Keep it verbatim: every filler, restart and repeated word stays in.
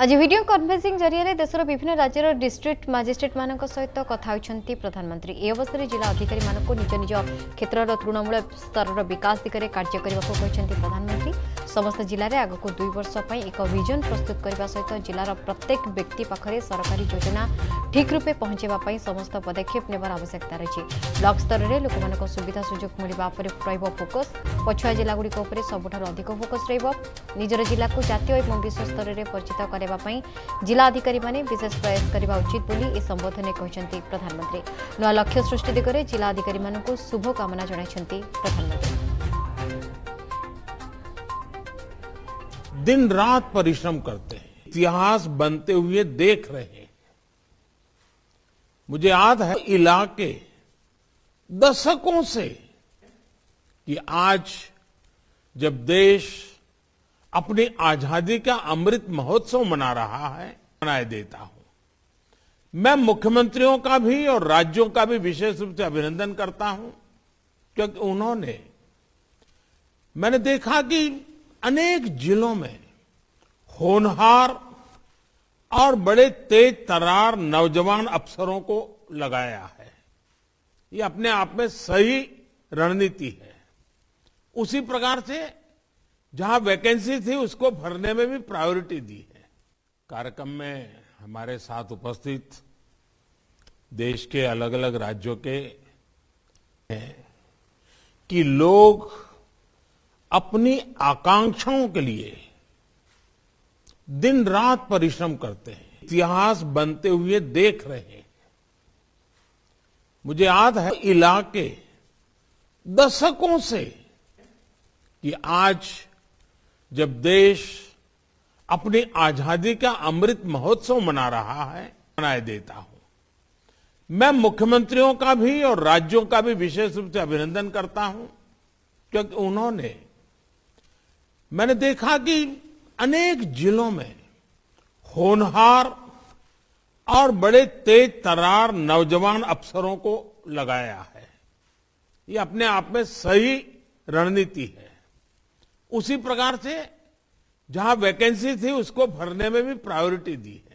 आज वीडियो कन्फरेन्सिंग जरिया देशर विभिन्न राज्यर डिस्ट्रिक्ट मजिस्ट्रेट मान सहित कथा होती प्रधानमंत्री। ए अवसर में जिला अधिकारी मानक निज निज क्षेत्र तृणमूल स्तर विकास दिगरे कार्य करने को प्रधानमंत्री। समस्त जिले में आगक दुई वर्ष एक विजन प्रस्तुत करने सहित जिलार प्रत्येक व्यक्ति पाखे सरकारी योजना ठीक रूपे पहुंचाई समस्त पदक्षेप नेबार आवश्यकता रही। ब्लॉक स्तर में लोक मान सुविधा सुजोग मिलवा फोकस पछुआ जिलागुड़ी सबुठ अधिक फोकस निजर जिला को जातीय और विश्व स्तर में परिचित करने जिला अधिकारी माने विशेष प्रयास करने उचित बोली संबोधन कहते प्रधानमंत्री। नया लक्ष्य सृष्टि दिगरे जिला अधिकारी मानक शुभकामना जणाइछन्ती प्रधानमंत्री। दिन रात परिश्रम करते हैं, इतिहास बनते हुए देख रहे हैं। मुझे याद है इलाके दशकों से कि आज जब देश अपनी आजादी का अमृत महोत्सव मना रहा है, मनाए देता हूं। मैं मुख्यमंत्रियों का भी और राज्यों का भी विशेष रूप से अभिनंदन करता हूं, क्योंकि उन्होंने मैंने देखा कि अनेक जिलों में होनहार और बड़े तेज तरार नौजवान अफसरों को लगाया है। ये अपने आप में सही रणनीति है। उसी प्रकार से जहां वैकेंसी थी उसको भरने में भी प्रायोरिटी दी है। कार्यक्रम में हमारे साथ उपस्थित देश के अलग अलग राज्यों के हैं कि लोग अपनी आकांक्षाओं के लिए दिन रात परिश्रम करते हैं, इतिहास बनते हुए देख रहे हैं। मुझे याद है इलाके दशकों से कि आज जब देश अपनी आजादी का अमृत महोत्सव मना रहा है, मनाए देता हूं। मैं मुख्यमंत्रियों का भी और राज्यों का भी विशेष रूप से अभिनंदन करता हूं, क्योंकि उन्होंने मैंने देखा कि अनेक जिलों में होनहार और बड़े तेज तरार नौजवान अफसरों को लगाया है। ये अपने आप में सही रणनीति है। उसी प्रकार से जहां वैकेंसी थी उसको भरने में भी प्रायोरिटी दी है।